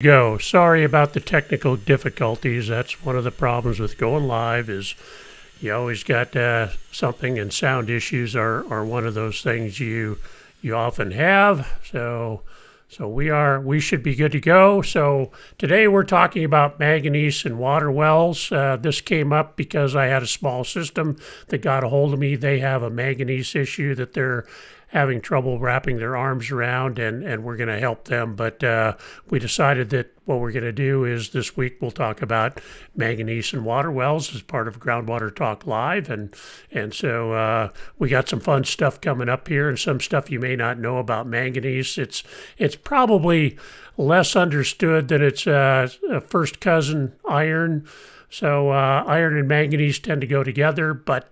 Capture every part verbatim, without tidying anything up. Go. Sorry about the technical difficulties. That's one of the problems with going live is you always got uh, something, and sound issues are, are one of those things you you often have. So so we are we should be good to go. So today we're talking about manganese in water wells. Uh, this came up because I had a small system that got a hold of me. They have a manganese issue that they're having trouble wrapping their arms around, and, and we're going to help them. But uh, we decided that what we're going to do is this week we'll talk about manganese in water wells as part of Groundwater Talk Live. And, and so uh, we got some fun stuff coming up here and some stuff you may not know about manganese. It's, it's probably less understood that it's uh, a first cousin iron. So uh, iron and manganese tend to go together, but,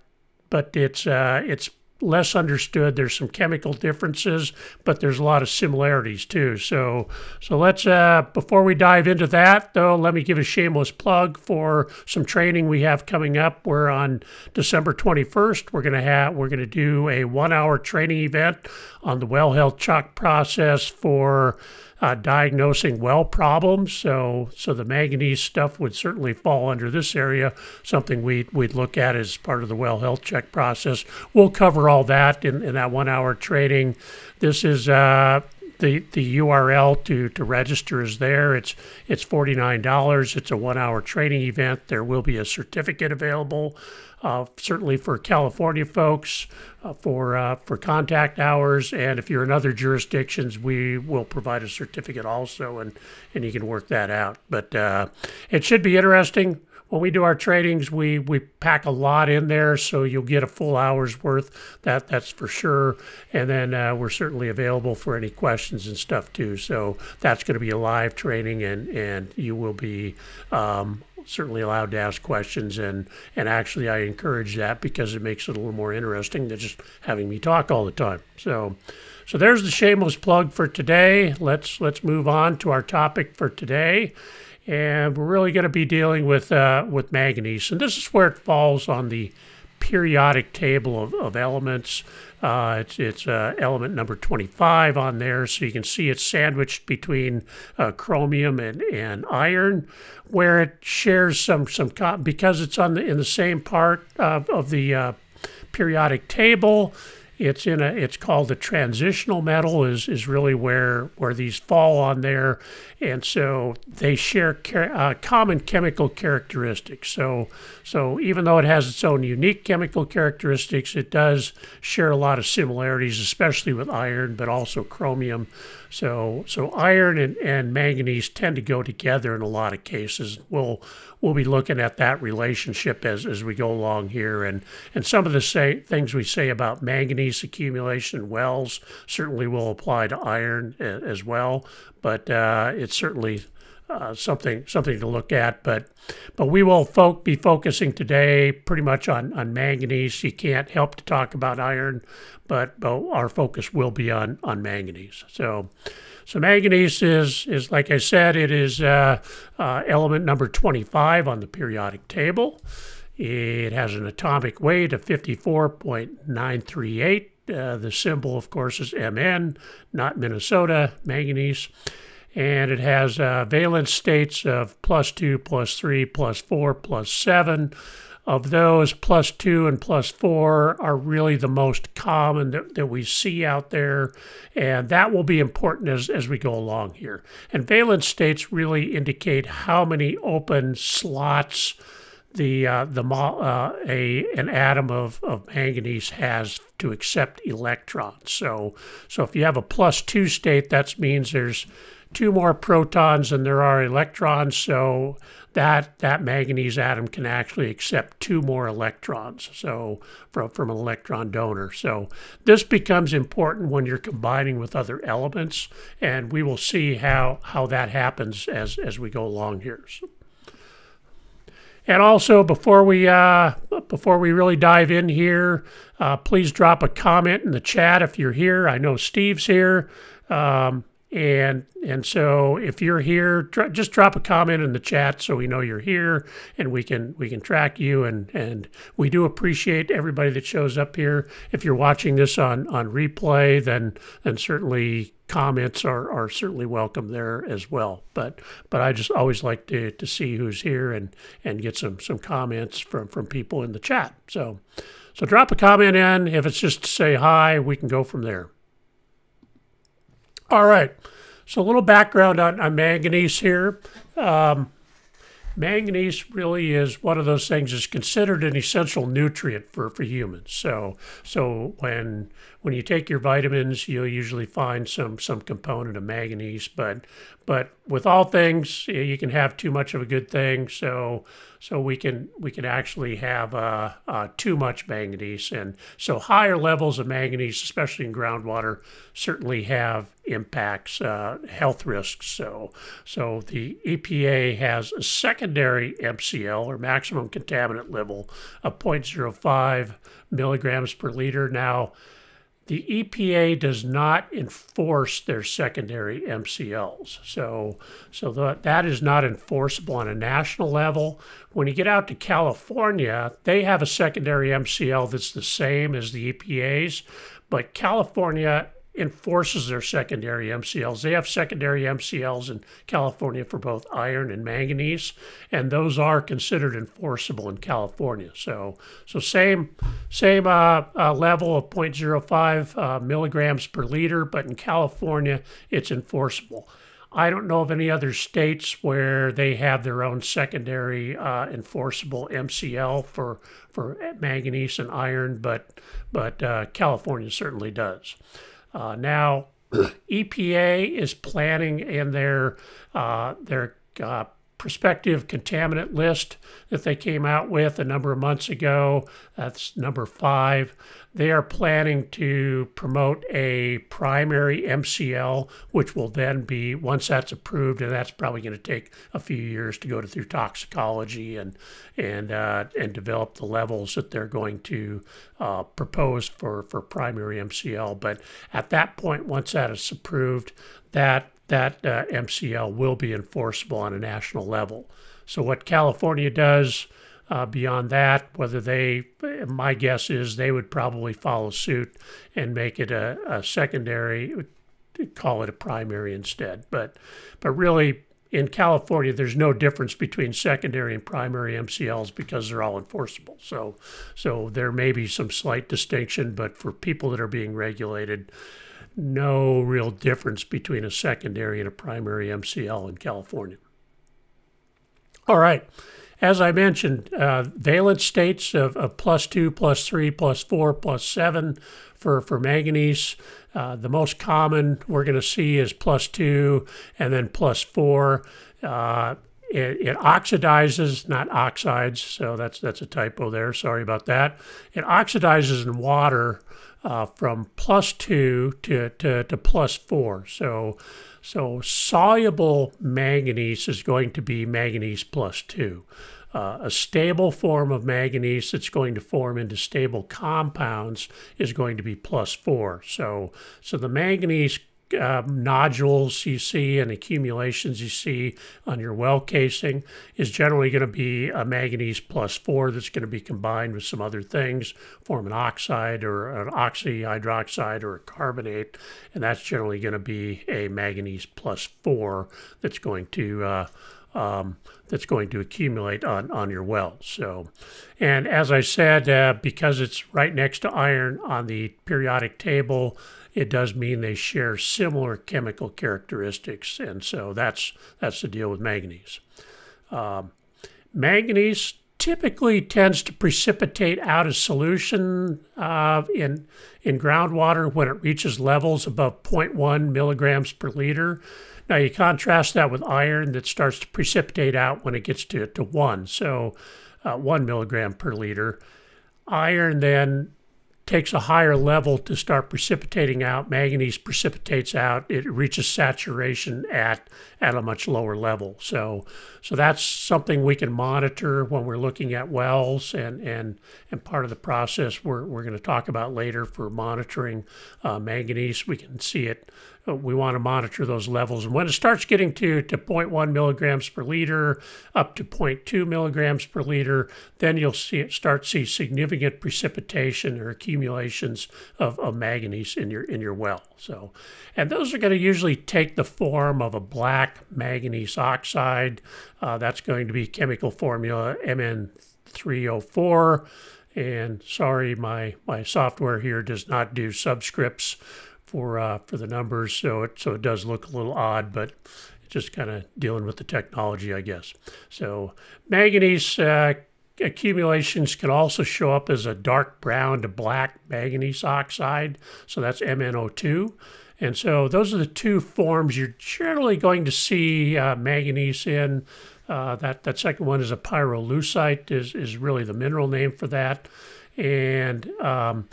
but it's, uh, it's less understood. There's some chemical differences, but there's a lot of similarities too. So so let's, uh, before we dive into that though, let me give a shameless plug for some training we have coming up. We're on December twenty-first. We're gonna have, we're gonna do a one hour training event on the well health chalk process for Uh, diagnosing well problems. So so the manganese stuff would certainly fall under this area, something we'd, we'd look at as part of the well health check process. We'll cover all that in, in that one hour training. This is uh, the the U R L to, to register is there. It's, it's forty-nine dollars. It's a one hour training event. There will be a certificate available. Uh, certainly for California folks, uh, for uh, for contact hours, and if you're in other jurisdictions, we will provide a certificate also, and and you can work that out. But uh, it should be interesting. When we do our trainings, we we pack a lot in there, so you'll get a full hour's worth. That that's for sure. And then uh, we're certainly available for any questions and stuff too. So that's going to be a live training, and and you will be um, certainly allowed to ask questions. And and actually, I encourage that because it makes it a little more interesting than just having me talk all the time. So. So there's the shameless plug for today. Let's let's move on to our topic for today, and we're really going to be dealing with uh, with manganese, and this is where it falls on the periodic table of, of elements. Uh, it's it's uh, element number twenty-five on there, so you can see it's sandwiched between uh, chromium and and iron, where it shares some some because it's on the in the same part of of the uh, periodic table. It's in a. It's called the transitional metal. Is is really where where these fall on there, and so they share uh, common chemical characteristics. So so even though it has its own unique chemical characteristics, it does share a lot of similarities, especially with iron, but also chromium. So so iron and, and manganese tend to go together in a lot of cases. We'll we'll be looking at that relationship as, as we go along here, and and some of the say, things we say about manganese accumulation in wells certainly will apply to iron as well. But uh, it's certainly uh, something something to look at. But but we will fo be focusing today pretty much on on manganese. You can't help to talk about iron, but but our focus will be on on manganese. So so manganese is is like I said, it is uh, uh, element number twenty-five on the periodic table. It has an atomic weight of fifty-four point nine three eight. Uh, the symbol, of course, is M N, not Minnesota, manganese. And it has uh, valence states of plus two, plus three, plus four, plus seven. Of those, plus two and plus four are really the most common that, that we see out there, and that will be important as, as we go along here. And valence states really indicate how many open slots the uh, the uh, a an atom of, of manganese has to accept electrons. So so if you have a plus two state, that means there's two more protons than there are electrons, so that that manganese atom can actually accept two more electrons, so from, from an electron donor. So this becomes important when you're combining with other elements, and we will see how how that happens as as we go along here. So, and also, before we uh, before we really dive in here, uh, please drop a comment in the chat if you're here. I know Steve's here. Um, And and so if you're here, try, just drop a comment in the chat so we know you're here and we can we can track you. And and we do appreciate everybody that shows up here. If you're watching this on on replay, then then certainly comments are are certainly welcome there as well. But but I just always like to to see who's here and and get some some comments from from people in the chat. So so drop a comment in. If it's just to say hi, we can go from there. All right, so a little background on, on manganese here. Um, manganese really is one of those things that's considered an essential nutrient for, for humans. So so when when you take your vitamins, you'll usually find some some component of manganese. But but with all things, you can have too much of a good thing. So so we can we can actually have uh, uh, too much manganese, and so higher levels of manganese, especially in groundwater, certainly have impacts, uh, health risks. So, so the E P A has a secondary M C L, or maximum contaminant level, of zero point zero five milligrams per liter. Now, the E P A does not enforce their secondary M C Ls, so so that, that is not enforceable on a national level. When you get out to California, they have a secondary M C L that's the same as the E P A's, but California enforces their secondary M C Ls. They have secondary M C Ls in California for both iron and manganese, and those are considered enforceable in California. So, so same same uh, uh, level of zero point zero five uh, milligrams per liter, but in California, it's enforceable. I don't know of any other states where they have their own secondary uh, enforceable M C L for for manganese and iron, but but uh, California certainly does. Uh, now, E P A is planning in their uh, their uh, prospective contaminant list that they came out with a number of months ago. That's number five. They are planning to promote a primary M C L, which will then be, once that's approved, and that's probably going to take a few years to go to, through toxicology and and uh, and develop the levels that they're going to uh, propose for for primary M C L. But at that point, once that is approved, that that uh, M C L will be enforceable on a national level. So what California does uh, beyond that, whether they, my guess is they would probably follow suit and make it a, a secondary, call it a primary instead. But, but really, in California, there's no difference between secondary and primary M C Ls because they're all enforceable. So, so there may be some slight distinction, but for people that are being regulated, no real difference between a secondary and a primary M C L in California. All right, as I mentioned, uh, valence states of, of plus two, plus three, plus four, plus seven for, for manganese. Uh, the most common we're going to see is plus two and then plus four. Uh, It, it oxidizes, not oxides, so that's that's a typo there. Sorry about that. It oxidizes in water uh, from plus two to, to, to plus four. So, so soluble manganese is going to be manganese plus two. Uh, a stable form of manganese that's going to form into stable compounds is going to be plus four. So, so the manganese Uh, nodules you see and accumulations you see on your well casing is generally going to be a manganese plus four that's going to be combined with some other things, form an oxide or an oxyhydroxide or a carbonate, and that's generally going to be a manganese plus four that's going to uh, Um, that's going to accumulate on, on your well. So, and as I said, uh, because it's right next to iron on the periodic table, it does mean they share similar chemical characteristics. And so that's, that's the deal with manganese. Um, manganese typically tends to precipitate out of solution uh, in, in groundwater when it reaches levels above zero point one milligrams per liter. Now, you contrast that with iron that starts to precipitate out when it gets to, to one, so uh, one milligram per liter. Iron then takes a higher level to start precipitating out. Manganese precipitates out. It reaches saturation at, at a much lower level. So, so that's something we can monitor when we're looking at wells, and, and, and part of the process we're, we're going to talk about later for monitoring uh, manganese. We can see it we want to monitor those levels. And when it starts getting to, to zero point one milligrams per liter, up to zero point two milligrams per liter, then you'll see it start see significant precipitation or accumulations of, of manganese in your in your well. So, and those are going to usually take the form of a black manganese oxide. Uh, that's going to be chemical formula M N three oh four. And sorry, my my software here does not do subscripts for uh, for the numbers, so it so it does look a little odd, but it's just kind of dealing with the technology, I guess. So manganese uh, accumulations can also show up as a dark brown to black manganese oxide, so that's M N O two. And so those are the two forms you're generally going to see uh, manganese in. Uh, that, that second one is a pyrolusite, is, is really the mineral name for that. And um,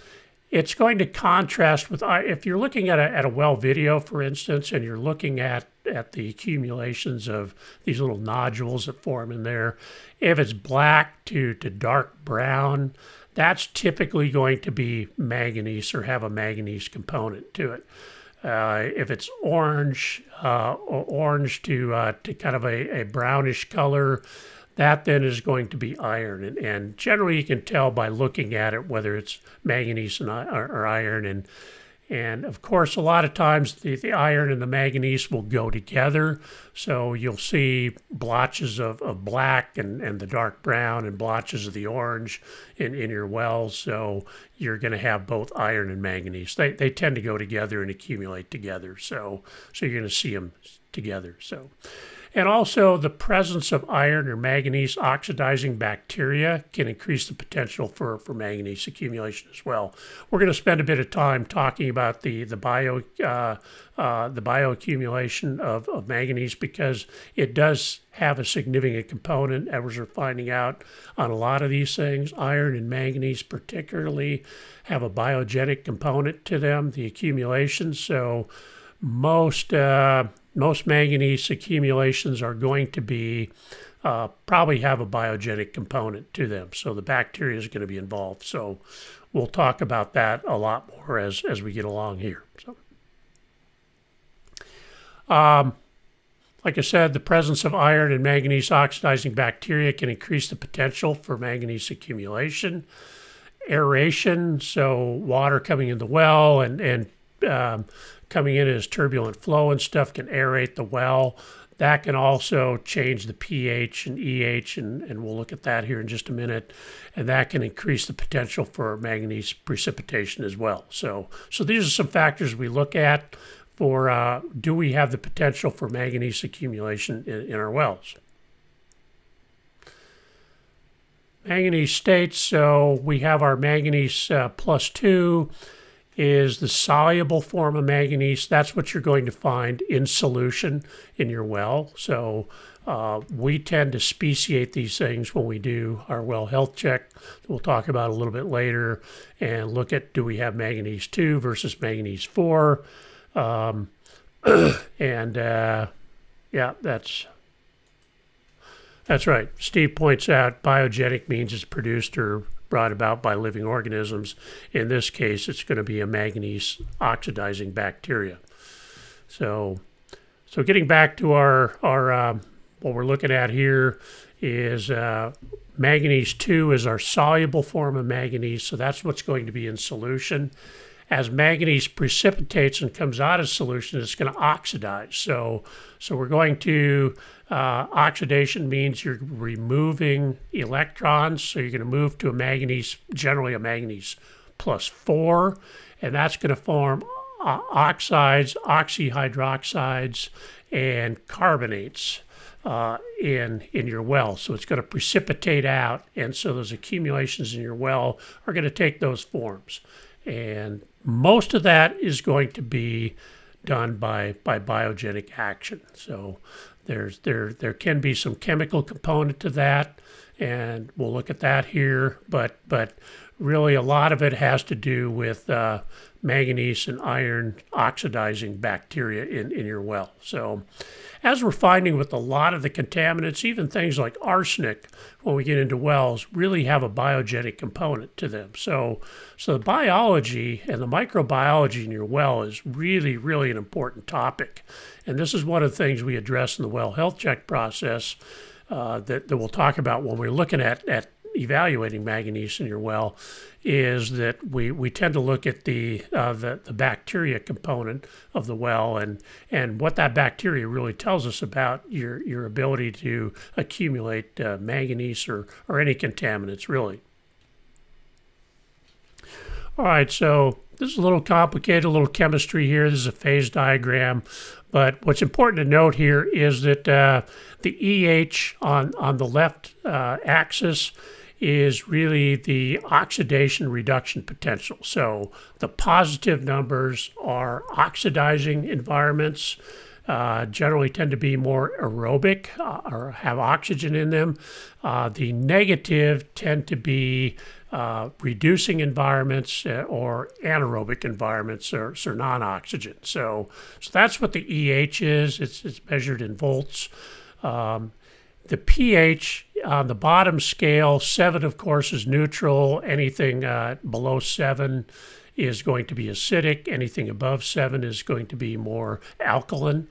it's going to contrast with, if you're looking at a, at a well video, for instance, and you're looking at, at the accumulations of these little nodules that form in there, if it's black to, to dark brown, that's typically going to be manganese or have a manganese component to it. Uh, if it's orange, uh, or orange to, uh, to kind of a, a brownish color, that then is going to be iron. And, and generally you can tell by looking at it whether it's manganese and, or, or iron. And, and of course, a lot of times the, the iron and the manganese will go together. So you'll see blotches of, of black and, and the dark brown and blotches of the orange in, in your wells. So you're going to have both iron and manganese. They, they tend to go together and accumulate together. So, so you're going to see them together. So. And also, the presence of iron or manganese oxidizing bacteria can increase the potential for, for manganese accumulation as well. We're going to spend a bit of time talking about the, the, bio, uh, uh, the bioaccumulation of, of manganese, because it does have a significant component, as we're finding out, on a lot of these things. Iron and manganese particularly have a biogenic component to them, the accumulation. So most... Uh, Most manganese accumulations are going to be, uh, probably have a biogenic component to them. So the bacteria is going to be involved. So we'll talk about that a lot more as, as we get along here. So, um, like I said, the presence of iron and manganese oxidizing bacteria can increase the potential for manganese accumulation. Aeration, so water coming in the well and, and um, coming in as turbulent flow and stuff can aerate the well. That can also change the pH and E H, and, and we'll look at that here in just a minute. And that can increase the potential for manganese precipitation as well. So, so these are some factors we look at for uh, do we have the potential for manganese accumulation in, in our wells. Manganese states, so we have our manganese uh, plus two. Is the soluble form of manganese. That's what you're going to find in solution in your well. So uh, we tend to speciate these things when we do our well health check. We'll talk about a little bit later and look at, do we have manganese two versus manganese four? Um, and uh, yeah, that's, that's right. Steve points out biogenic means it's produced or brought about by living organisms. In this case, it's going to be a manganese oxidizing bacteria. So, so getting back to our, our um, what we're looking at here is uh, manganese two is our soluble form of manganese, so that's what's going to be in solution. As manganese precipitates and comes out of solution, it's going to oxidize. So, so we're going to, uh, oxidation means you're removing electrons. So you're going to move to a manganese, generally a manganese plus four, and that's going to form uh, oxides, oxyhydroxides, and carbonates uh, in, in your well. So it's going to precipitate out. And so those accumulations in your well are going to take those forms. And most of that is going to be done by, by biogenic action. So there's, there, there can be some chemical component to that, and we'll look at that here. But, but really a lot of it has to do with uh, manganese and iron oxidizing bacteria in, in your well. So as we're finding with a lot of the contaminants, even things like arsenic, when we get into wells, really have a biogenic component to them. So, so the biology and the microbiology in your well is really, really an important topic. And this is one of the things we address in the well health check process uh, that, that we'll talk about when we're looking at, at evaluating manganese in your well, is that we we tend to look at the uh, the, the bacteria component of the well and and what that bacteria really tells us about your your ability to accumulate uh, manganese or or any contaminants really. All right, so this is a little complicated, a little chemistry here. This is a phase diagram. But what's important to note here is that uh, the E H on, on the left uh, axis is really the oxidation reduction potential. So the positive numbers are oxidizing environments, uh, generally tend to be more aerobic uh, or have oxygen in them. Uh, the negative tend to be Uh, reducing environments uh, or anaerobic environments or, or non-oxygen. So, so that's what the E H is. It's, it's measured in volts. Um, the pH on the bottom scale, seven, of course, is neutral. Anything uh, below seven is going to be acidic. Anything above seven is going to be more alkaline.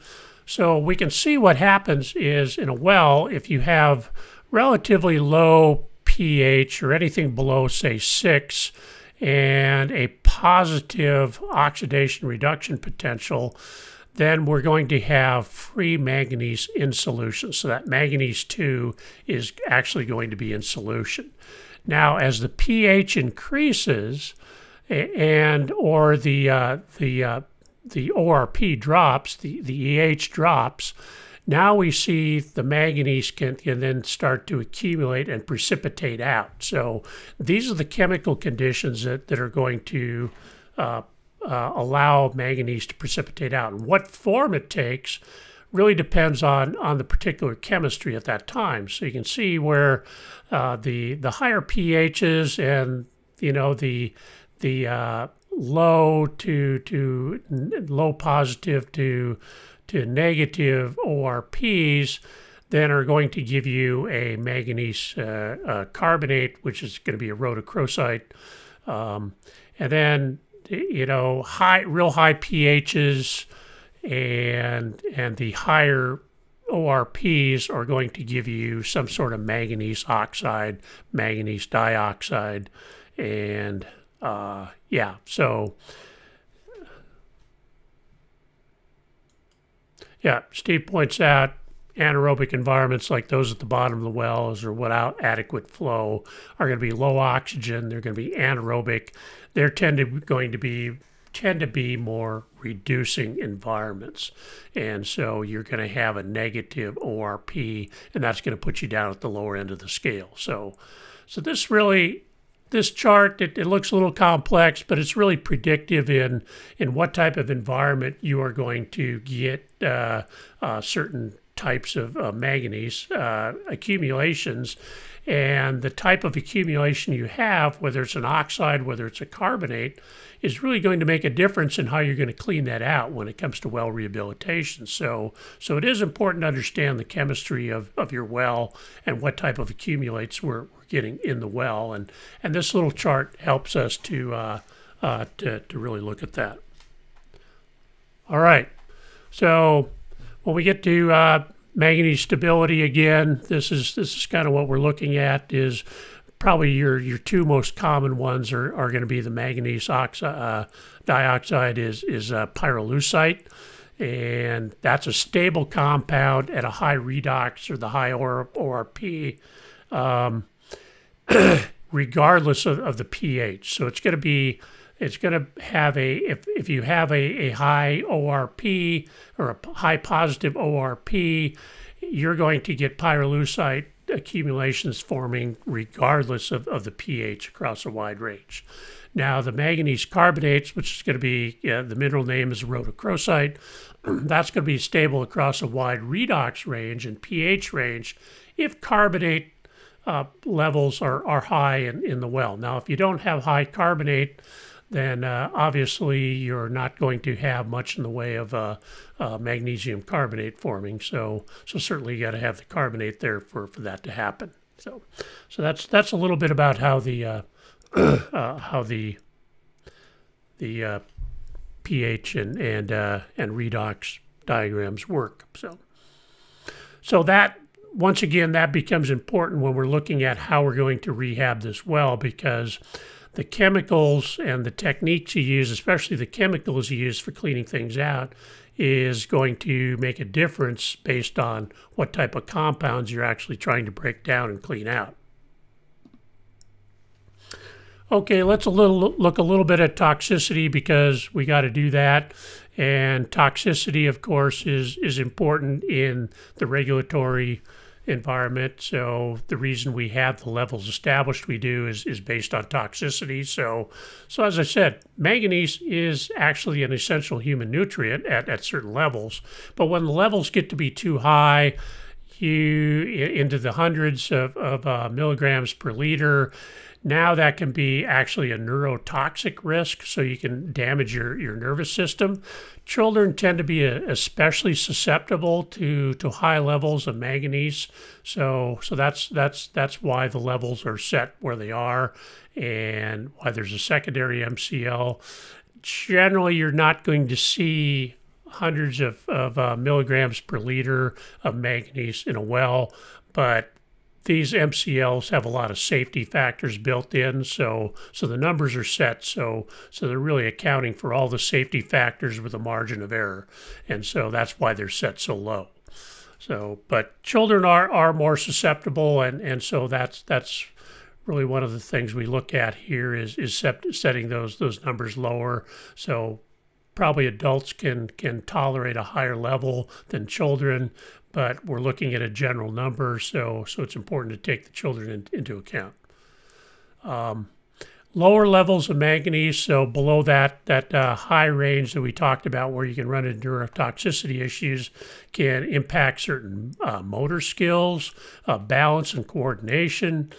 So we can see what happens is in a well, if you have relatively low pH or anything below, say, six, and a positive oxidation reduction potential, then we're going to have free manganese in solution. So that manganese two is actually going to be in solution. Now, as the pH increases and or the uh, the uh, the O R P drops, the the E H drops, now we see the manganese can, can then start to accumulate and precipitate out. So these are the chemical conditions that, that are going to uh, uh, allow manganese to precipitate out. And what form it takes really depends on, on the particular chemistry at that time. So you can see where uh, the, the higher pHs and, you know, the, the uh, low to, to low positive to to negative O R Ps then are going to give you a manganese uh, uh, carbonate, which is going to be a rhodochrosite. Um, and then, you know, high, real high pHs and, and the higher O R Ps are going to give you some sort of manganese oxide, manganese dioxide. And uh, yeah, so... Yeah, Steve points out anaerobic environments like those at the bottom of the wells or without adequate flow are going to be low oxygen. They're going to be anaerobic. They're tend to going to be tend to be more reducing environments, and so you're going to have a negative O R P, and that's going to put you down at the lower end of the scale. So, so this really. This chart, it, it looks a little complex, but it's really predictive in, in what type of environment you are going to get uh, uh, certain types of uh, manganese uh, accumulations. And the type of accumulation you have, whether it's an oxide, whether it's a carbonate, is really going to make a difference in how you're going to clean that out when it comes to well rehabilitation. So, so it is important to understand the chemistry of, of your well and what type of accumulates we're getting in the well, and and this little chart helps us to uh, uh, to to really look at that. All right, so when we get to uh, manganese stability again, this is this is kind of what we're looking at. Is probably your your two most common ones are are going to be the manganese oxide uh, dioxide is is uh, pyrolusite, and that's a stable compound at a high redox or the high O R P. Um, regardless of, of the pH. So it's going to be, it's going to have a, if, if you have a, a high O R P or a high positive O R P, you're going to get pyrolusite accumulations forming regardless of, of the pH across a wide range. Now the manganese carbonates, which is going to be, yeah, the mineral name is rhodochrosite, that's going to be stable across a wide redox range and pH range. If carbonate uh, levels are, are high in, in the well. Now, if you don't have high carbonate, then uh, obviously you're not going to have much in the way of uh, uh, magnesium carbonate forming. So, so certainly you got to have the carbonate there for, for that to happen. So, so that's that's a little bit about how the uh, uh, how the the uh, pH and and uh, and redox diagrams work. So, so that once again that becomes important when we're looking at how we're going to rehab this well, because the chemicals and the techniques you use, especially the chemicals you use for cleaning things out, is going to make a difference based on what type of compounds you're actually trying to break down and clean out. Okay, let's a little look a little bit at toxicity, because we got to do that. And toxicity, of course, is, is important in the regulatory environment. So the reason we have the levels established we do is, is based on toxicity. So, so as I said, manganese is actually an essential human nutrient at, at certain levels. But when the levels get to be too high, you into the hundreds of, of uh, milligrams per liter, now that can be actually a neurotoxic risk, so you can damage your, your nervous system. Children tend to be especially susceptible to, to high levels of manganese, so so that's that's that's why the levels are set where they are, and why there's a secondary M C L. Generally, you're not going to see hundreds of, of uh, milligrams per liter of manganese in a well, but these M C Ls have a lot of safety factors built in, so so the numbers are set, so so they're really accounting for all the safety factors with a margin of error, and so that's why they're set so low. So, but children are are more susceptible, and and so that's that's really one of the things we look at here is is set, setting those those numbers lower. So probably adults can can tolerate a higher level than children, but we're looking at a general number, so so it's important to take the children in, into account. Um, lower levels of manganese, so below that that uh, high range that we talked about, where you can run into neurotoxicity issues, can impact certain uh, motor skills, uh, balance and coordination.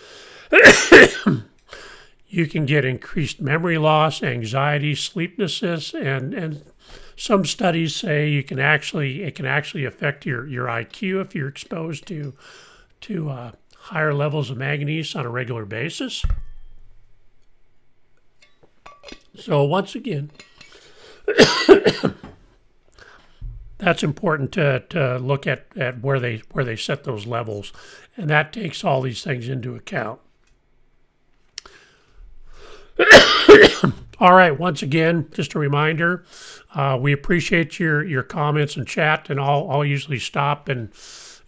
You can get increased memory loss, anxiety, sleeplessness, and and some studies say you can actually it can actually affect your your I Q if you're exposed to to uh, higher levels of manganese on a regular basis. So once again, that's important to to look at at where they where they set those levels, and that takes all these things into account. All right, once again, just a reminder, uh, we appreciate your your comments and chat, and I'll, I'll usually stop and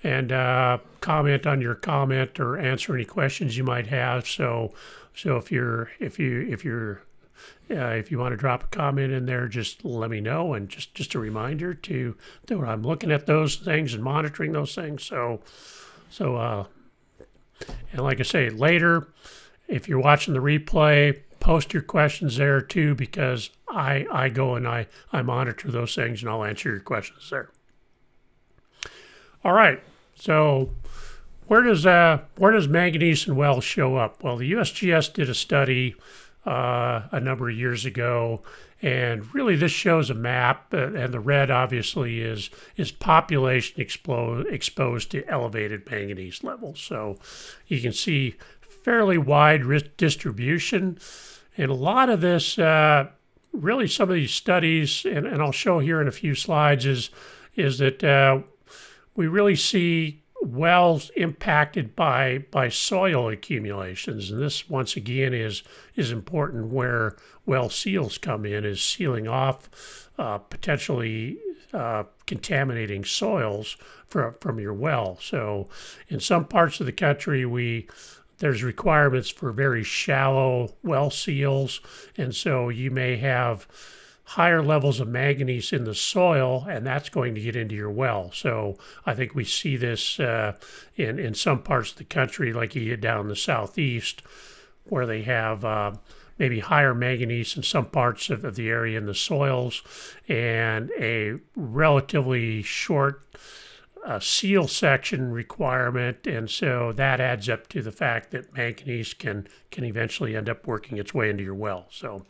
and uh, comment on your comment or answer any questions you might have. So so if you're if you if you're uh, if you want to drop a comment in there, just let me know. And just just a reminder to that I'm looking at those things and monitoring those things. So so uh, and like I say, later, if you're watching the replay, post your questions there too, because I I go and I I monitor those things, and I'll answer your questions there. All right, so where does uh where does manganese in wells show up? Well, the U S G S did a study uh, a number of years ago, and really this shows a map, and the red obviously is is population exposed exposed to elevated manganese levels. So you can see fairly wide risk distribution, and a lot of this, uh, really some of these studies, and, and I'll show here in a few slides, is, is that uh, we really see wells impacted by by soil accumulations, and this once again is is important where well seals come in, is sealing off uh, potentially Uh, contaminating soils from from your well. So in some parts of the country, we there's requirements for very shallow well seals, and so you may have higher levels of manganese in the soil, and that's going to get into your well. So I think we see this uh, in in some parts of the country, like you get down in the southeast, where they have uh, maybe higher manganese in some parts of, of the area in the soils, and a relatively short a seal section requirement, and so that adds up to the fact that manganese can can eventually end up working its way into your well. So,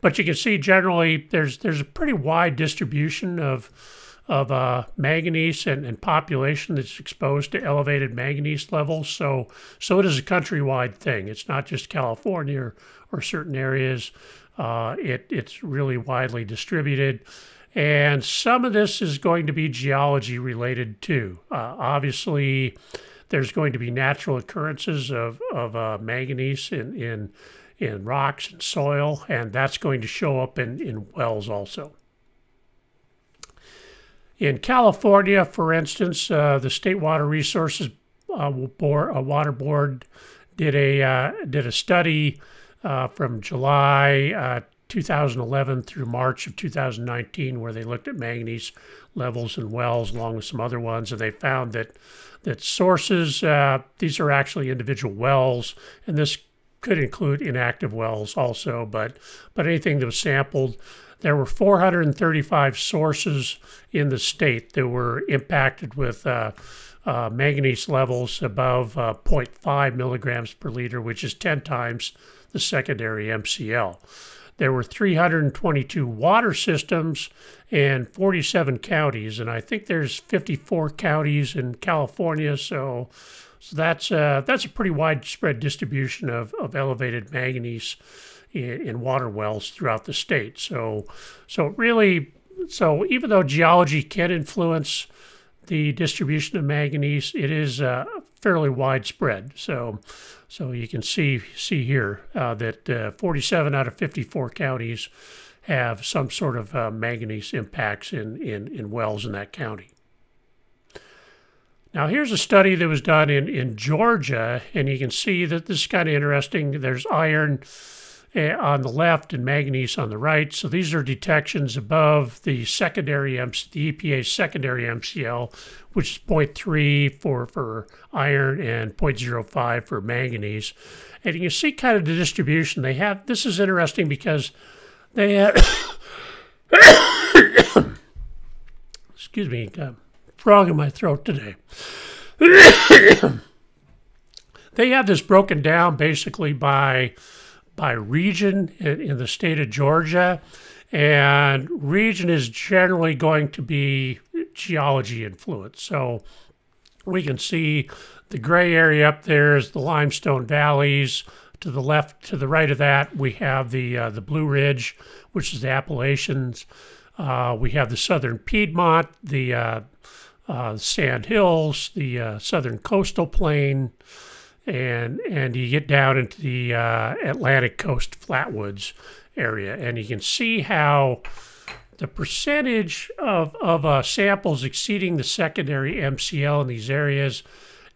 but you can see generally there's there's a pretty wide distribution of of uh, manganese and, and population that's exposed to elevated manganese levels. So so it is a countrywide thing. It's not just California or, or certain areas. Uh, it it's really widely distributed. And some of this is going to be geology related too. Uh, obviously, there's going to be natural occurrences of, of uh, manganese in, in, in rocks and soil, and that's going to show up in, in wells also. In California, for instance, uh, the State Water Resources uh, Board, uh, Water Board did a, uh, did a study uh, from July uh, two thousand eleven through March of two thousand nineteen, where they looked at manganese levels in wells along with some other ones, and they found that that sources, uh, these are actually individual wells, and this could include inactive wells also, but but anything that was sampled, there were four hundred thirty-five sources in the state that were impacted with uh, uh, manganese levels above uh, zero point five milligrams per liter, which is ten times the secondary M C L. There were three hundred twenty-two water systems and forty-seven counties, and I think there's fifty-four counties in California, so, so that's, a, that's a pretty widespread distribution of, of elevated manganese in, in water wells throughout the state. So, so really, so even though geology can influence the distribution of manganese, it is uh, fairly widespread. So, so you can see see here uh, that uh, forty-seven out of fifty-four counties have some sort of uh, manganese impacts in, in, in wells in that county. Now, here's a study that was done in, in Georgia, and you can see that this is kind of interesting. There's iron on the left and manganese on the right. So these are detections above the secondary, the E P A's secondary M C L, which is zero point three for, for iron and zero point zero five for manganese. And you can see kind of the distribution they have. This is interesting because they have, excuse me, got a frog in my throat today. They have this broken down basically by by region in the state of Georgia, and region is generally going to be geology influenced. So we can see the gray area up there is the limestone valleys. To the left, to the right of that, we have the uh, the Blue Ridge, which is the Appalachians. Uh, we have the southern Piedmont, the uh, uh, Sand Hills, the uh, southern coastal plain, and and you get down into the uh, Atlantic coast flatwoods area, and you can see how the percentage of, of uh, samples exceeding the secondary M C L in these areas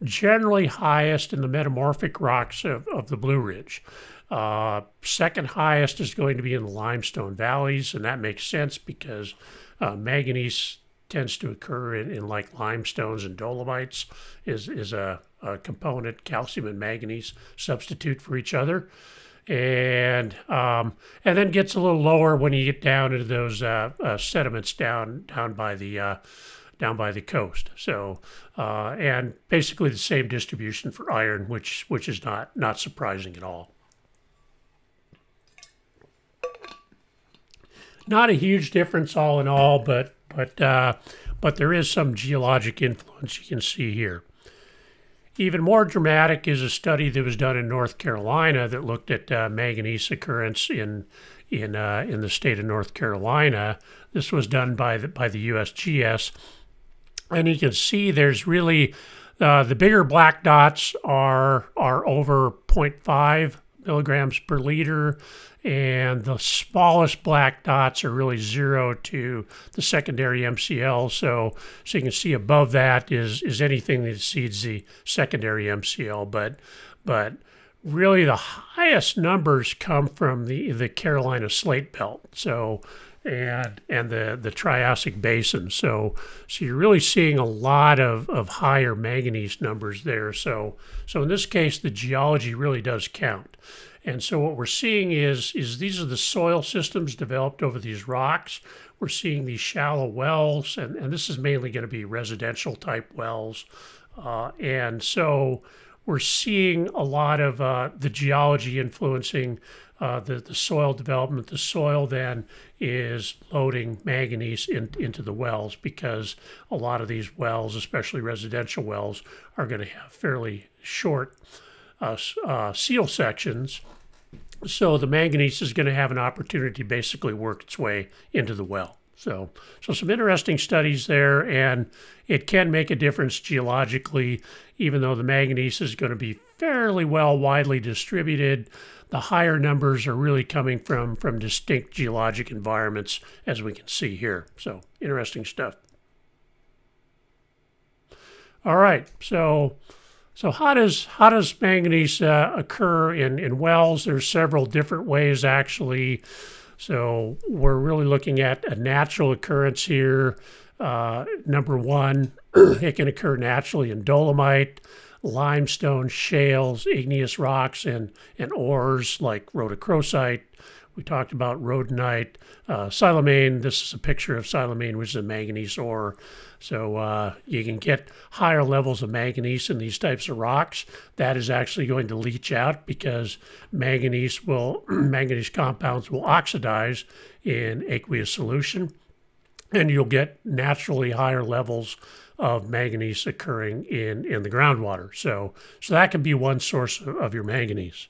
generally highest in the metamorphic rocks of, of the Blue Ridge. Uh, second highest is going to be in the limestone valleys, and that makes sense because uh, manganese tends to occur in, in like limestones and dolomites is, is a, a component, calcium and manganese substitute for each other. And um, and then gets a little lower when you get down into those uh, uh, sediments down down by the uh, down by the coast. So uh, and basically the same distribution for iron, which which is not not surprising at all. Not a huge difference all in all, but but uh, but there is some geologic influence you can see here. Even more dramatic is a study that was done in North Carolina that looked at uh, manganese occurrence in in uh, in the state of North Carolina. This was done by the by the U S G S, and you can see there's really uh, the bigger black dots are are over zero point five milligrams per liter, and the smallest black dots are really zero to the secondary M C L. So, so you can see above that is is anything that exceeds the secondary M C L. But, but really the highest numbers come from the the Carolina Slate Belt. So, and and the the Triassic Basin. So, so you're really seeing a lot of of higher manganese numbers there. So, so in this case, the geology really does count. And so what we're seeing is, is these are the soil systems developed over these rocks. we're seeing these shallow wells, and, and this is mainly going to be residential type wells. Uh, and so we're seeing a lot of uh, the geology influencing uh, the, the soil development. The soil then is loading manganese in, into the wells, because a lot of these wells, especially residential wells, are going to have fairly short uh, uh, seal sections. So the manganese is going to have an opportunity to basically work its way into the well. So, so some interesting studies there, and it can make a difference geologically. Even though the manganese is going to be fairly well widely distributed, the higher numbers are really coming from, from distinct geologic environments, as we can see here. So, interesting stuff. All right, so... So how does, how does manganese uh, occur in, in wells? There's several different ways, actually. So we're really looking at a natural occurrence here. Uh, number one, it can occur naturally in dolomite, limestone, shales, igneous rocks, and, and ores like rhodochrosite. We talked about rhodonite, uh, silomane. This is a picture of silomane, which is a manganese ore. So uh, you can get higher levels of manganese in these types of rocks. That is actually going to leach out, because manganese will manganese compounds will oxidize in aqueous solution, and you'll get naturally higher levels of manganese occurring in in the groundwater. So so that can be one source of your manganese.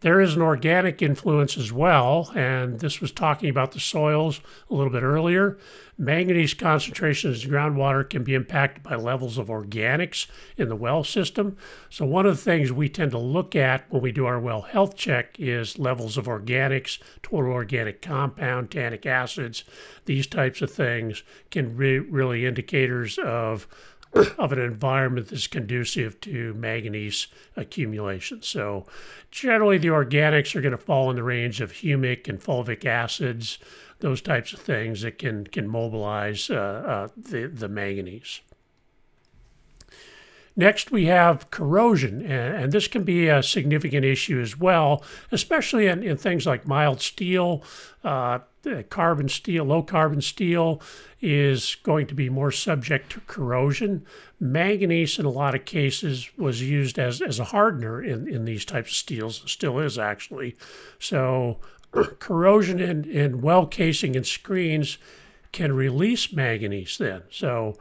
There is an organic influence as well, and this was talking about the soils a little bit earlier. Manganese concentrations in groundwater can be impacted by levels of organics in the well system. So one of the things we tend to look at when we do our well health check is levels of organics, total organic compound, tannic acids. These types of things can be really indicators of of an environment that's conducive to manganese accumulation. So generally the organics are going to fall in the range of humic and fulvic acids, those types of things that can, can mobilize uh, uh, the, the manganese. Next, we have corrosion, and, and this can be a significant issue as well, especially in, in things like mild steel. Uh, carbon steel, low carbon steel is going to be more subject to corrosion. Manganese, in a lot of cases, was used as, as a hardener in, in these types of steels, still is actually. So corrosion in, in well casing and screens can release manganese then. So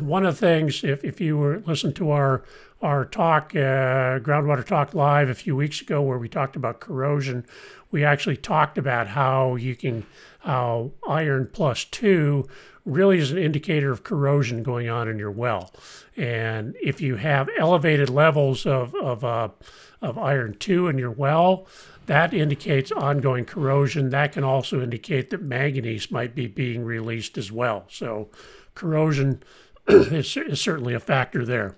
one of the things, if, if you were listening to our our talk, uh, Groundwater Talk Live a few weeks ago, where we talked about corrosion, we actually talked about how you can, how iron plus two really is an indicator of corrosion going on in your well. And if you have elevated levels of, of, uh, of iron two in your well, that indicates ongoing corrosion. That can also indicate that manganese might be being released as well. So corrosion is, is certainly a factor there.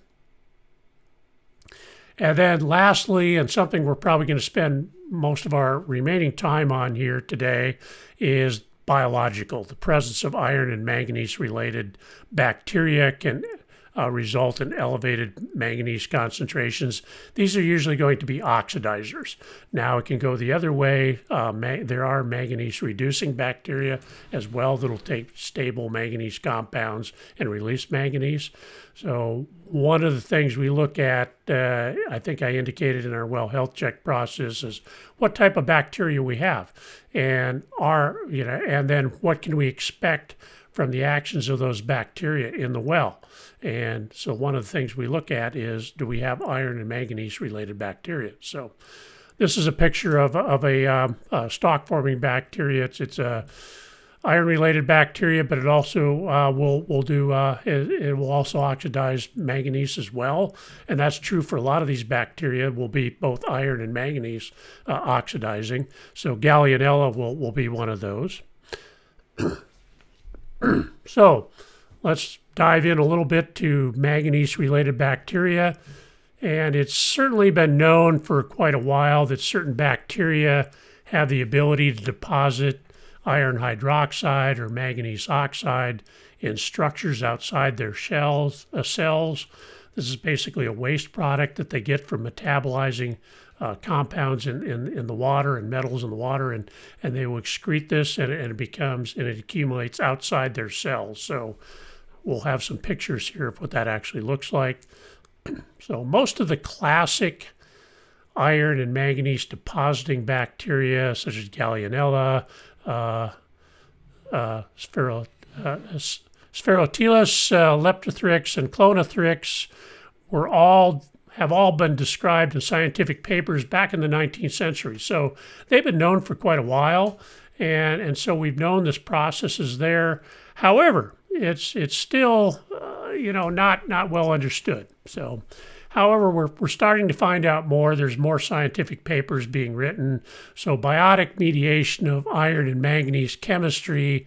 And then lastly, and something we're probably going to spend most of our remaining time on here today, is biological. The presence of iron and manganese-related bacteria can uh, result in elevated manganese concentrations. These are usually going to be oxidizers. Now, it can go the other way. Uh, there are manganese-reducing bacteria as well that will take stable manganese compounds and release manganese. So one of the things we look at, uh, I think I indicated in our well health check process, is what type of bacteria we have, and are you know, and then what can we expect from the actions of those bacteria in the well. And so one of the things we look at is, do we have iron and manganese related bacteria? So this is a picture of of a, um, a stalk forming bacteria. It's it's a iron-related bacteria, but it also uh, will will do uh, it, it will also oxidize manganese as well, and that's true for a lot of these bacteria. Will be both iron and manganese uh, oxidizing. So Gallionella will will be one of those. So let's dive in a little bit to manganese-related bacteria, and it's certainly been known for quite a while that certain bacteria have the ability to deposit iron hydroxide or manganese oxide in structures outside their shells, uh, cells. This is basically a waste product that they get from metabolizing uh, compounds in, in, in the water and metals in the water, and, and they will excrete this, and, and it becomes, and it accumulates outside their cells. So we'll have some pictures here of what that actually looks like. So most of the classic iron and manganese depositing bacteria, such as Gallionella, uh, uh, Spherotilus, uh, Spherotilus, uh, Leptothrix, and Clonothrix were all have all been described in scientific papers back in the nineteenth century. So they've been known for quite a while, and and so we've known this process is there. However, it's it's still uh, you know not not well understood. So, however, we're we're starting to find out more. There's more scientific papers being written. So biotic mediation of iron and manganese chemistry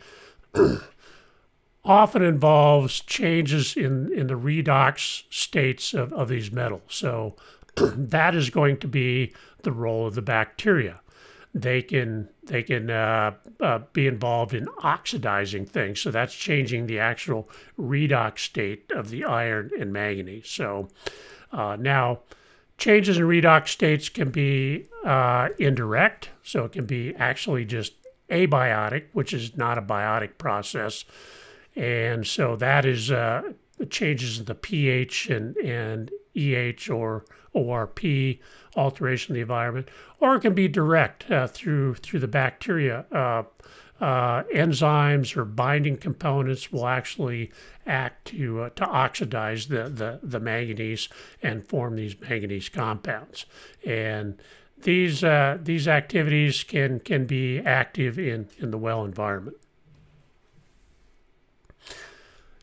often involves changes in, in the redox states of, of these metals. So that is going to be the role of the bacteria. They can, they can uh, uh, be involved in oxidizing things. So that's changing the actual redox state of the iron and manganese. So uh, now changes in redox states can be uh, indirect. So it can be actually just abiotic, which is not a biotic process. And so that is uh, changes in the pH and, and E H or O R P, alteration of the environment, or it can be direct uh, through through the bacteria. Uh, uh, enzymes or binding components will actually act to uh, to oxidize the, the the manganese and form these manganese compounds. And these uh, these activities can can be active in in the well environment.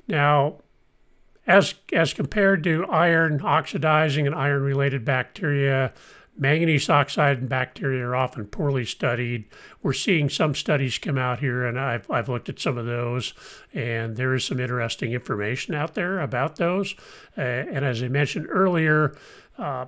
Now, as, as compared to iron oxidizing and iron-related bacteria, manganese oxide bacteria are often poorly studied. We're seeing some studies come out here, and I've, I've looked at some of those, and there is some interesting information out there about those. Uh, and as I mentioned earlier, uh,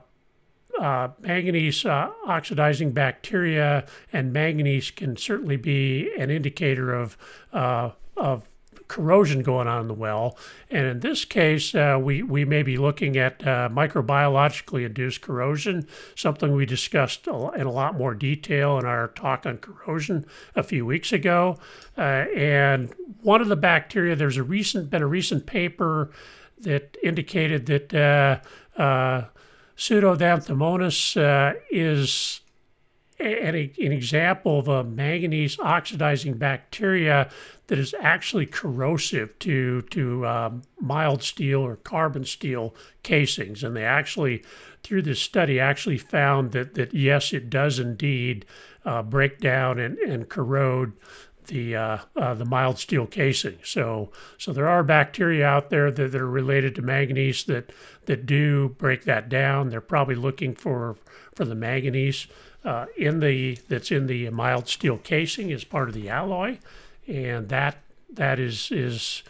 uh, manganese uh, oxidizing bacteria and manganese can certainly be an indicator of, uh, of corrosion going on in the well. And in this case, uh, we, we may be looking at uh, microbiologically induced corrosion, something we discussed in a lot more detail in our talk on corrosion a few weeks ago. Uh, and one of the bacteria, there's a recent, been a recent paper that indicated that uh, uh, Pseudodanthomonas uh, is An, an example of a manganese oxidizing bacteria that is actually corrosive to to um, mild steel or carbon steel casings. And they actually, through this study, actually found that that yes, it does indeed uh, break down and, and corrode the uh, uh, the mild steel casing. So so there are bacteria out there that, that are related to manganese that that do break that down. They're probably looking for for the manganese Uh, in the that's in the mild steel casing as part of the alloy, and that that is is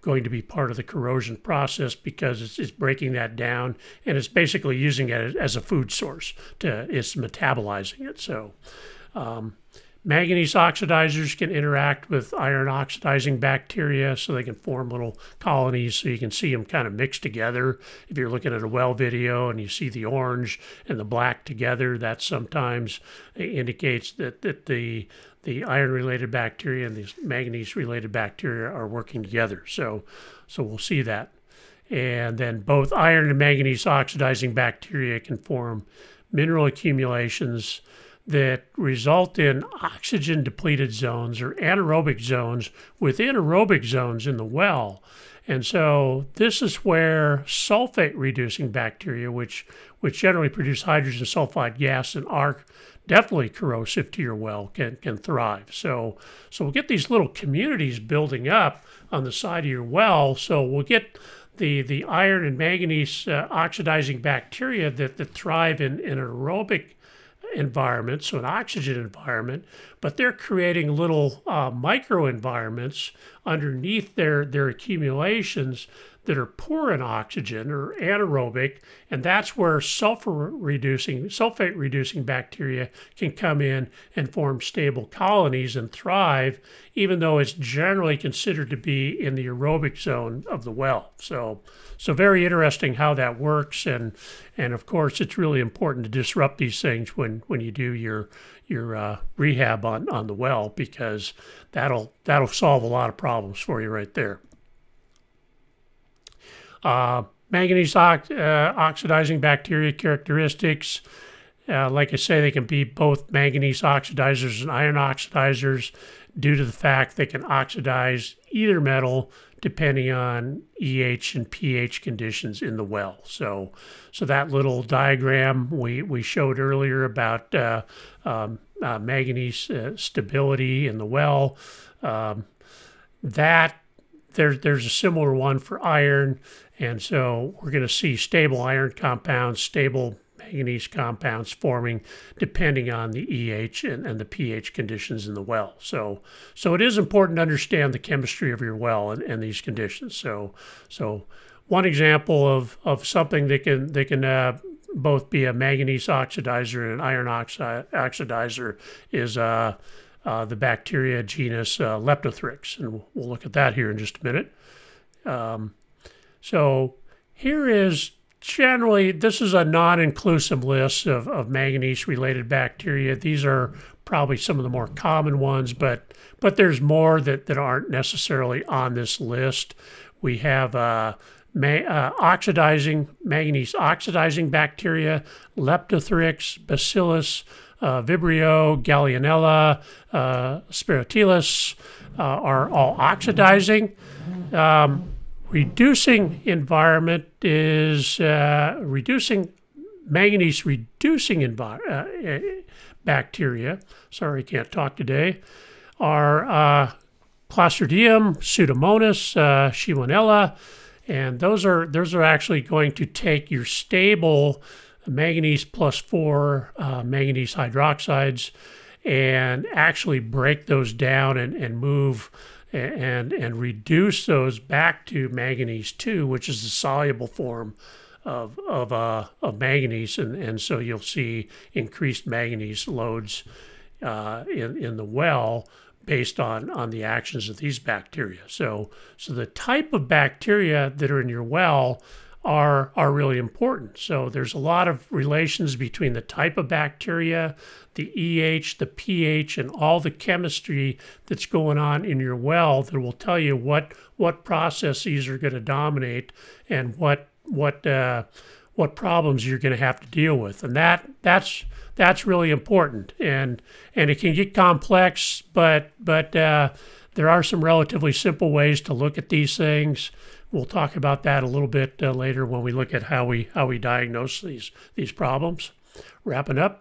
going to be part of the corrosion process because it's, it's breaking that down, and it's basically using it as a food source to it's metabolizing it. So um, manganese oxidizers can interact with iron oxidizing bacteria, so they can form little colonies, so you can see them kind of mixed together. If you're looking at a well video and you see the orange and the black together, that sometimes indicates that, that the, the iron-related bacteria and the manganese-related bacteria are working together. So, so we'll see that. And then both iron and manganese oxidizing bacteria can form mineral accumulations that result in oxygen-depleted zones or anaerobic zones within aerobic zones in the well. And so this is where sulfate-reducing bacteria, which, which generally produce hydrogen sulfide gas and are definitely corrosive to your well, can, can thrive. So, so we'll get these little communities building up on the side of your well. So we'll get the, the iron and manganese uh, oxidizing bacteria that, that thrive in, in aerobic environment, so an oxygen environment, but they're creating little uh, micro environments underneath their, their accumulations that are poor in oxygen or anaerobic, and that's where sulfur-reducing, sulfate-reducing bacteria can come in and form stable colonies and thrive, even though it's generally considered to be in the aerobic zone of the well. So, so very interesting how that works, and and of course it's really important to disrupt these things when when you do your your uh, rehab on on the well, because that'll that'll solve a lot of problems for you right there. Uh, manganese ox uh, oxidizing bacteria characteristics. Uh, like I say, they can be both manganese oxidizers and iron oxidizers due to the fact they can oxidize either metal depending on E H and pH conditions in the well. So, so that little diagram we, we showed earlier about uh, um, uh, manganese uh, stability in the well, um, that There, there's a similar one for iron, and so we're going to see stable iron compounds, stable manganese compounds forming depending on the E H and, and the pH conditions in the well. So, so it is important to understand the chemistry of your well and, and these conditions. So, so one example of of something that can that can uh, both be a manganese oxidizer and an iron oxi oxidizer is uh, Uh, the bacteria genus uh, Leptothrix, and we'll look at that here in just a minute. Um, so here is generally, this is a non-inclusive list of, of manganese-related bacteria. These are probably some of the more common ones, but but there's more that, that aren't necessarily on this list. We have uh, ma uh, oxidizing, manganese-oxidizing bacteria, Leptothrix, Bacillus, Uh, Vibrio, Gallionella, uh, Spherotilus uh, are all oxidizing. Um, reducing environment is uh, reducing manganese reducing envi uh, bacteria. Sorry, I can't talk today. Are uh, Clostridium, Pseudomonas, uh, Shewanella, and those are those are actually going to take your stable manganese plus four uh, manganese hydroxides and actually break those down and, and move and, and reduce those back to manganese two, which is the soluble form of, of, uh, of manganese. And, and so you'll see increased manganese loads uh, in, in the well based on, on the actions of these bacteria. So, so the type of bacteria that are in your well Are, are really important. So there's a lot of relations between the type of bacteria, the E H, the pH, and all the chemistry that's going on in your well that will tell you what what processes are going to dominate and what what uh, what problems you're going to have to deal with. And that that's that's really important. And and it can get complex, but but uh, there are some relatively simple ways to look at these things. We'll talk about that a little bit uh, later when we look at how we how we diagnose these these problems. Wrapping up,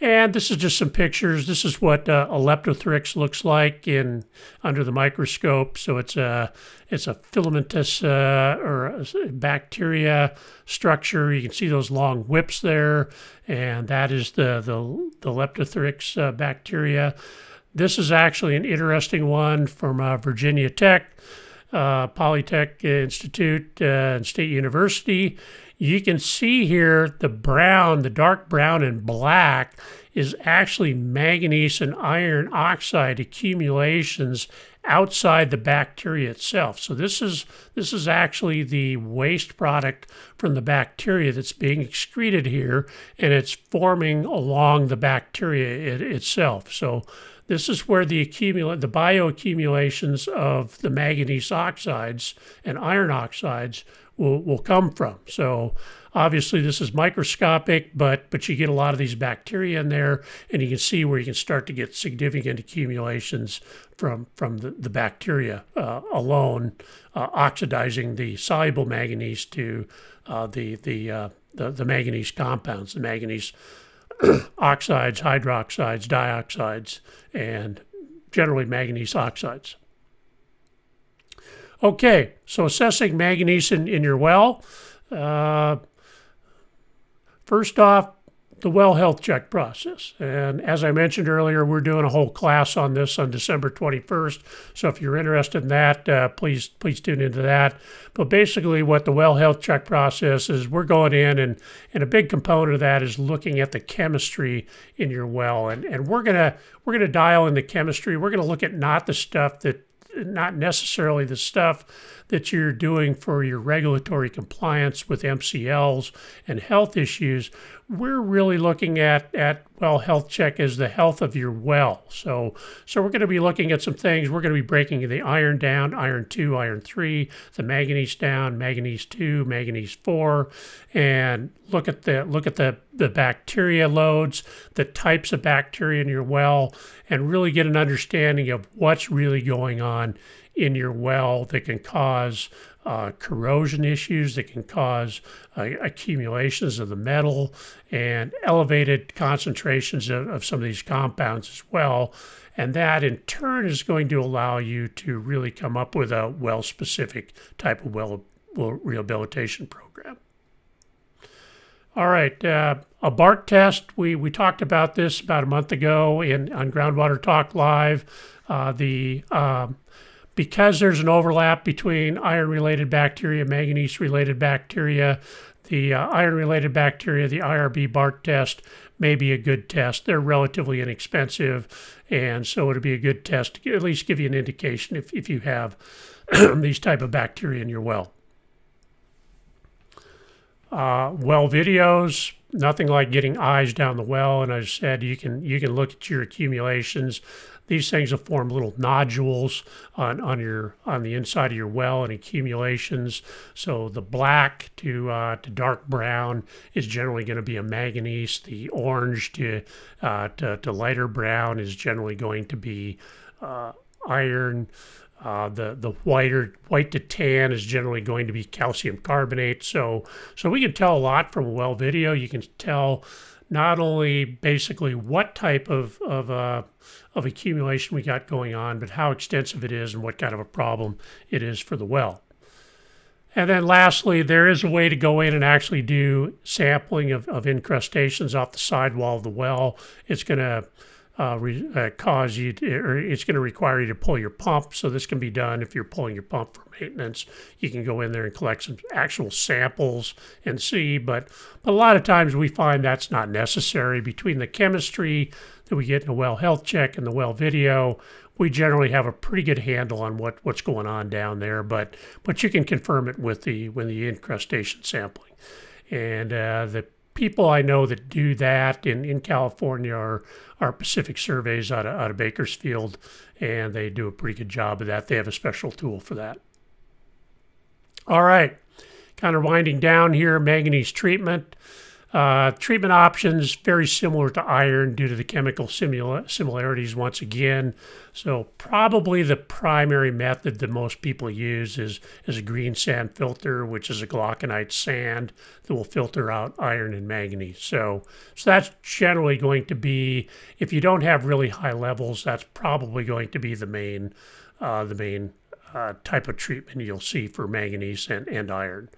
and this is just some pictures. This is what uh, a Leptothrix looks like in under the microscope. So it's a it's a filamentous uh, or a bacteria structure. You can see those long whips there, and that is the the the Leptothrix uh, bacteria. This is actually an interesting one from uh, Virginia Tech. Uh, Polytech Institute uh, and State University. You can see here the brown, the dark brown and black is actually manganese and iron oxide accumulations outside the bacteria itself. So this is this is actually the waste product from the bacteria that's being excreted here, and it's forming along the bacteria it, itself. So this is where the accumula- the bioaccumulations of the manganese oxides and iron oxides will, will come from. So obviously this is microscopic, but, but you get a lot of these bacteria in there, and you can see where you can start to get significant accumulations from, from the, the bacteria uh, alone, uh, oxidizing the soluble manganese to uh, the, the, uh, the, the manganese compounds, the manganese oxides, hydroxides, dioxides, and generally manganese oxides. Okay, so assessing manganese in, in your well. Uh, first off, the well health check process. And as I mentioned earlier, we're doing a whole class on this on December twenty-first. So if you're interested in that, uh, please please tune into that. But basically what the well health check process is, we're going in and, and a big component of that is looking at the chemistry in your well. And, and we're gonna we're gonna dial in the chemistry. We're gonna look at not the stuff that not necessarily the stuff that you're doing for your regulatory compliance with M C Ls and health issues. We're really looking at, at well, health check is the health of your well. So, so we're going to be looking at some things. We're going to be breaking the iron down, iron two, iron three, the manganese down, manganese two, manganese four, and look at the look at the, the bacteria loads, the types of bacteria in your well, and really get an understanding of what's really going on in your well that can cause uh, corrosion issues, that can cause uh, accumulations of the metal and elevated concentrations of, of some of these compounds as well. And that in turn is going to allow you to really come up with a well-specific type of well, well rehabilitation program. All right, uh, a BART test. We, we talked about this about a month ago in on Groundwater Talk Live. Uh, the... Um, Because there's an overlap between iron-related bacteria, manganese-related bacteria, the uh, iron-related bacteria, the I R B BART test may be a good test. They're relatively inexpensive, and so it'll be a good test to at least give you an indication if, if you have these type of bacteria in your well. Uh, well videos, nothing like getting eyes down the well, and I said you can, you can look at your accumulations. These things will form little nodules on, on your on the inside of your well and accumulations. So the black to uh, to dark brown is generally going to be a manganese. The orange to uh, to, to lighter brown is generally going to be uh, iron. Uh, the the whiter white to tan is generally going to be calcium carbonate. So so we can tell a lot from a well video. You can tell not only basically what type of of uh, of accumulation we got going on, but how extensive it is and what kind of a problem it is for the well. And then lastly, there is a way to go in and actually do sampling of, of incrustations off the sidewall of the well. It's going to Uh, re, uh, cause you, to, or it's going to require you to pull your pump. So this can be done if you're pulling your pump for maintenance. You can go in there and collect some actual samples and see. But, but a lot of times we find that's not necessary. Between the chemistry that we get in a well health check and the well video, we generally have a pretty good handle on what, what's going on down there. But but you can confirm it with the with the incrustation sampling, and uh, the. People I know that do that in, in California are, are Pacific Surveys out of, out of Bakersfield, and they do a pretty good job of that. They have a special tool for that. All right, kind of winding down here, manganese treatment. Uh, treatment options, very similar to iron due to the chemical simula similarities once again. So probably the primary method that most people use is, is a green sand filter, which is a glauconite sand that will filter out iron and manganese. So, so that's generally going to be, if you don't have really high levels, that's probably going to be the main, uh, the main uh, type of treatment you'll see for manganese and, and iron.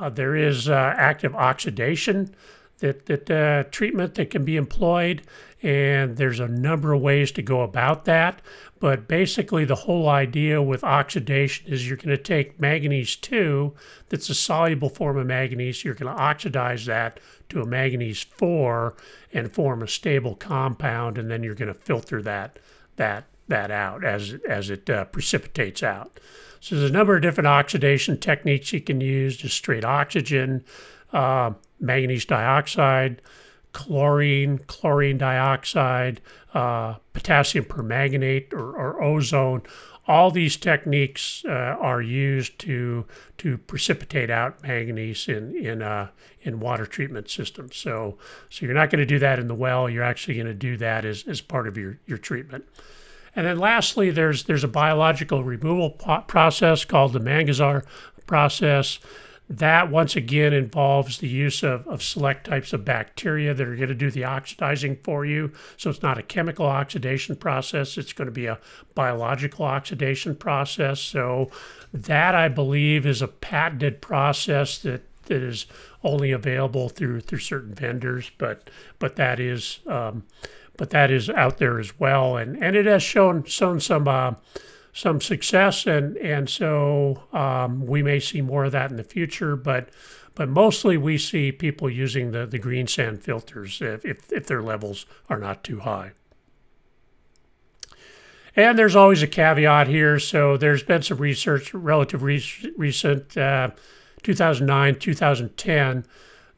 Uh, there is uh, active oxidation that, that uh, treatment that can be employed, and there's a number of ways to go about that. But basically the whole idea with oxidation is you're going to take manganese two, that's a soluble form of manganese, you're going to oxidize that to a manganese four and form a stable compound, and then you're going to filter that, that, that out as, as it uh, precipitates out. So there's a number of different oxidation techniques you can use, just straight oxygen, uh, manganese dioxide, chlorine, chlorine dioxide, uh, potassium permanganate or, or ozone. All these techniques uh, are used to to precipitate out manganese in in uh, in water treatment systems. So so you're not going to do that in the well. You're actually going to do that as, as part of your, your treatment. And then lastly, there's there's a biological removal process called the mangazar process. That, once again, involves the use of, of select types of bacteria that are going to do the oxidizing for you. So it's not a chemical oxidation process. It's going to be a biological oxidation process. So that, I believe, is a patented process that that is only available through through certain vendors, but but that is um, but that is out there as well, and and it has shown shown some uh, some success, and and so um, we may see more of that in the future, but. But mostly we see people using the, the green sand filters if, if, if their levels are not too high. And there's always a caveat here. So there's been some research, relative re recent, uh, two thousand nine, two thousand ten,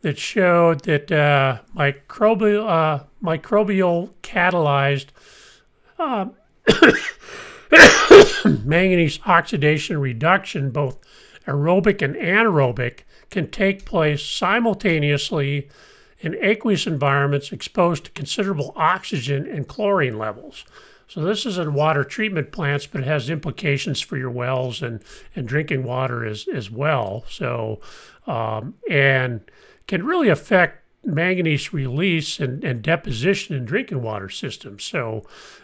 that showed that uh, microbial, uh, microbial catalyzed uh, manganese oxidation reduction, both aerobic and anaerobic, can take place simultaneously in aqueous environments exposed to considerable oxygen and chlorine levels. So this is in water treatment plants, but it has implications for your wells and, and drinking water as, as well. So, um, and can really affect manganese release and, and deposition in drinking water systems. So,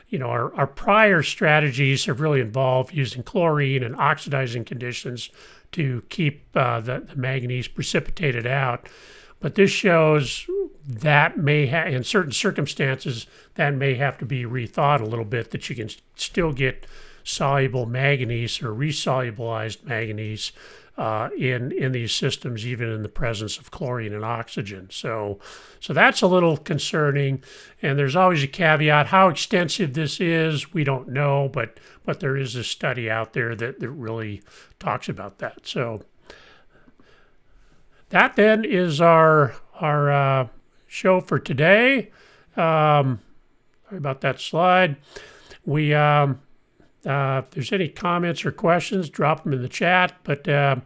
you know, our, our prior strategies have really involved using chlorine and oxidizing conditions to keep uh, the, the manganese precipitated out. But this shows that may ha in certain circumstances, that may have to be rethought a little bit, that you can still get soluble manganese or resolubilized manganese uh, in, in these systems, even in the presence of chlorine and oxygen. So, so that's a little concerning. And there's always a caveat. How extensive this is, we don't know, but, but there is a study out there that, that really talks about that. So that then is our, our uh, show for today. Um, sorry about that slide. We... Um, Uh, if there's any comments or questions, drop them in the chat. But uh,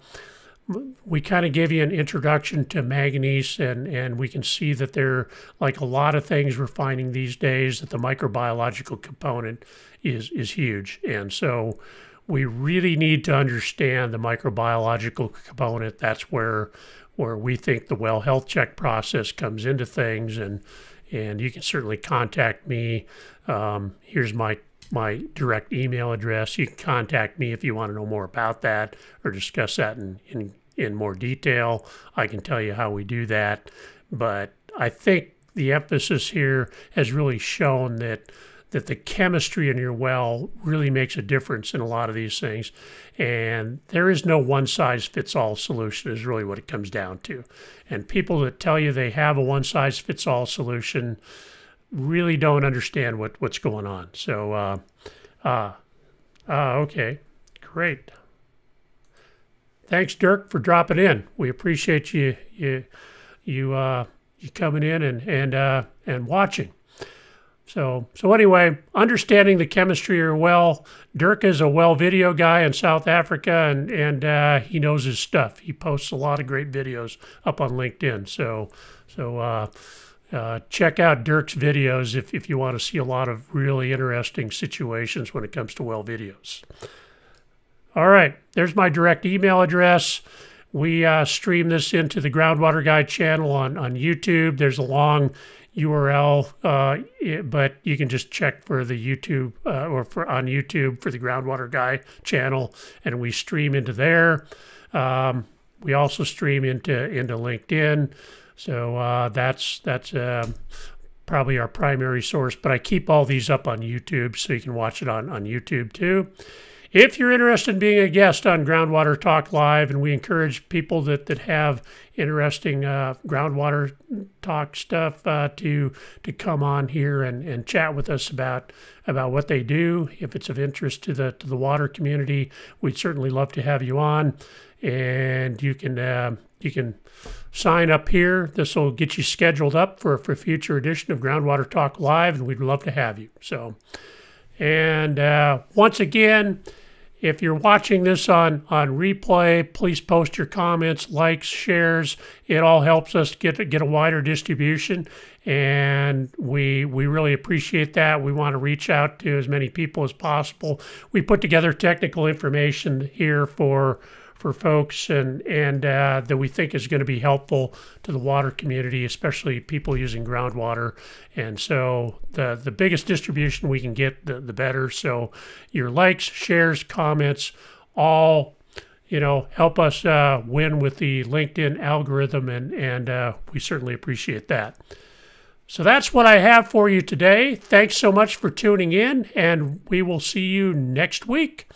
we kind of give you an introduction to manganese, and, and we can see that there, like a lot of things we're finding these days, that the microbiological component is, is huge. And so we really need to understand the microbiological component. That's where, where we think the well health check process comes into things. And, and you can certainly contact me. Um, here's my my direct email address. You can contact me if you want to know more about that or discuss that in, in, in more detail. I can tell you how we do that. But I think the emphasis here has really shown that that the chemistry in your well really makes a difference in a lot of these things. And there is no one-size-fits-all solution is really what it comes down to. And people that tell you they have a one-size-fits-all solution really don't understand what what's going on. So uh uh, uh okay, great, thanks Dirk for dropping in. We appreciate you you you uh you coming in and and uh and watching. So so anyway, understanding the chemistry of your well. Dirk is a well video guy in South Africa, and and uh he knows his stuff. He posts a lot of great videos up on LinkedIn, so so uh Uh, check out Dirk's videos if, if you want to see a lot of really interesting situations when it comes to well videos. All right, there's my direct email address. We uh, stream this into the Groundwater Guy channel on, on YouTube. There's a long U R L, uh, it, but you can just check for the YouTube uh, or for on YouTube for the Groundwater Guy channel, and we stream into there. Um, we also stream into, into LinkedIn. So uh, that's that's uh, probably our primary source, but I keep all these up on YouTube, so you can watch it on, on YouTube too. If you're interested in being a guest on Groundwater Talk Live, and we encourage people that, that have interesting uh, groundwater talk stuff uh, to to come on here and, and chat with us about about what they do. If it's of interest to the to the water community, we'd certainly love to have you on, and you can. Uh, You can sign up here. This will get you scheduled up for, for a future edition of Groundwater Talk Live, and we'd love to have you. So, and uh, once again, if you're watching this on, on replay, please post your comments, likes, shares. It all helps us get, get a wider distribution, and we, we really appreciate that. We want to reach out to as many people as possible. We put together technical information here for for folks and, and uh, that we think is going to be helpful to the water community, especially people using groundwater. And so the, the biggest distribution we can get, the, the better. So your likes, shares, comments, all you know, help us uh, win with the LinkedIn algorithm, and, and uh, we certainly appreciate that. So that's what I have for you today. Thanks so much for tuning in, and we will see you next week.